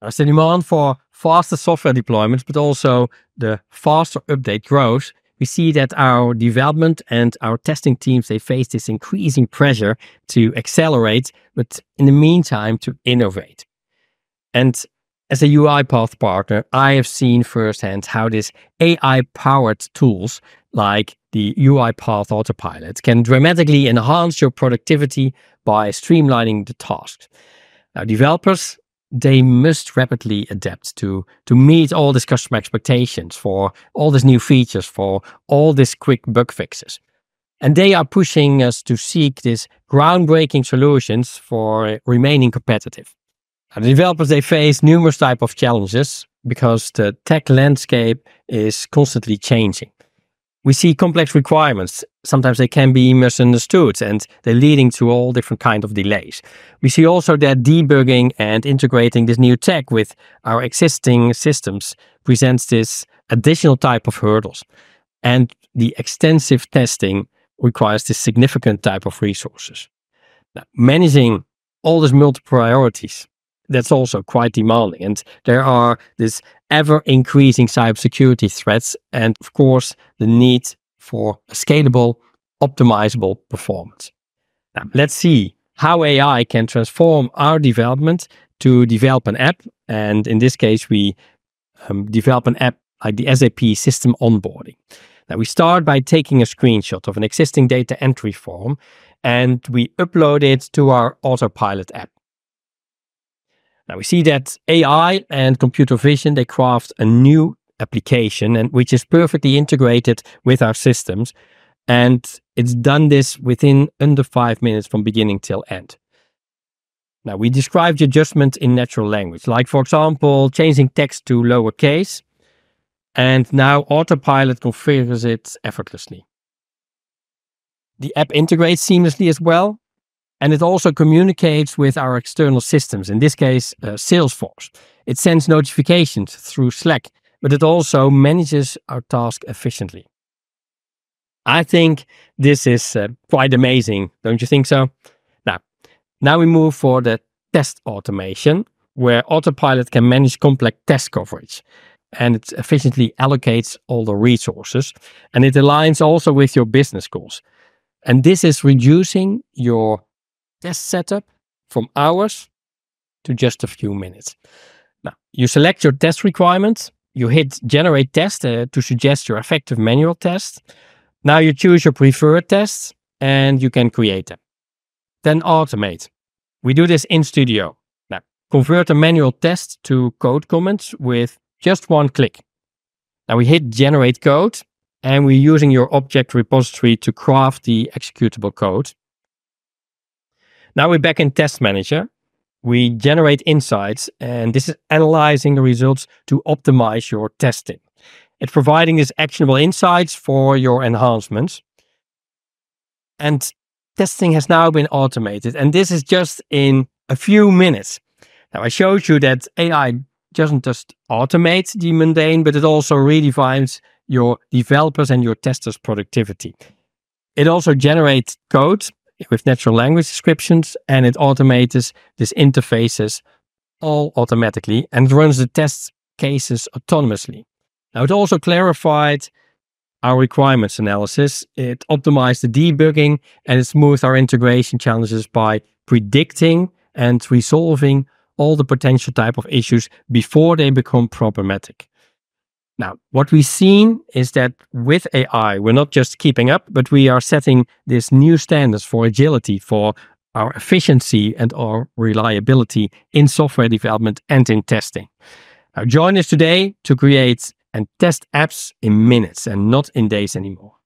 There's the demand for faster software deployments, but also the faster update growth. We see that our development and our testing teams, they face this increasing pressure to accelerate, but in the meantime, to innovate. And as a UiPath partner, I have seen firsthand how these AI-powered tools like the UiPath Autopilot can dramatically enhance your productivity by streamlining the tasks. Now, developers, they must rapidly adapt to meet all these customer expectations for all these new features, for all these quick bug fixes. And they are pushing us to seek these groundbreaking solutions for remaining competitive. Now, the developers, they face numerous types of challenges because the tech landscape is constantly changing. We see complex requirements. Sometimes they can be misunderstood and they're leading to all different kinds of delays. We see also that debugging and integrating this new tech with our existing systems presents this additional type of hurdles. And the extensive testing requires this significant type of resources. Now, managing all these multiple priorities, that's also quite demanding. And there are this ever-increasing cybersecurity threats and, of course, the need for a scalable, optimizable performance. Now, let's see how AI can transform our development to develop an app. And in this case, we develop an app like the SAP System Onboarding. Now, we start by taking a screenshot of an existing data entry form and we upload it to our Autopilot app. Now, we see that AI and computer vision, they craft a new application and which is perfectly integrated with our systems. And it's done this within under 5 minutes from beginning till end. Now, we describe the adjustment in natural language, like, for example, changing text to lowercase. And now Autopilot configures it effortlessly. The app integrates seamlessly as well. And it also communicates with our external systems, in this case, Salesforce. It sends notifications through Slack, but it also manages our task efficiently. I think this is quite amazing, don't you think so? Now we move for the test automation, where Autopilot can manage complex test coverage. And it efficiently allocates all the resources. And it aligns also with your business goals. And this is reducing your test setup from hours to just a few minutes. Now, you select your test requirements, you hit generate test to suggest your effective manual test. Now you choose your preferred tests and you can create them. Then automate. We do this in Studio. Now, convert a manual test to code comments with just one click. Now we hit generate code and we're using your object repository to craft the executable code. Now we're back in Test Manager. We generate insights, and this is analyzing the results to optimize your testing. It's providing these actionable insights for your enhancements. And testing has now been automated, and this is just in a few minutes. Now, I showed you that AI doesn't just automate the mundane, but it also redefines your developers and your testers' productivity. It also generates code with natural language descriptions, and it automates these interfaces all automatically and runs the test cases autonomously. Now, it also clarified our requirements analysis, it optimized the debugging, and it smoothed our integration challenges by predicting and resolving all the potential type of issues before they become problematic. Now, what we've seen is that with AI, we're not just keeping up, but we are setting these new standards for agility, for our efficiency and our reliability in software development and in testing. Now, join us today to create and test apps in minutes and not in days anymore.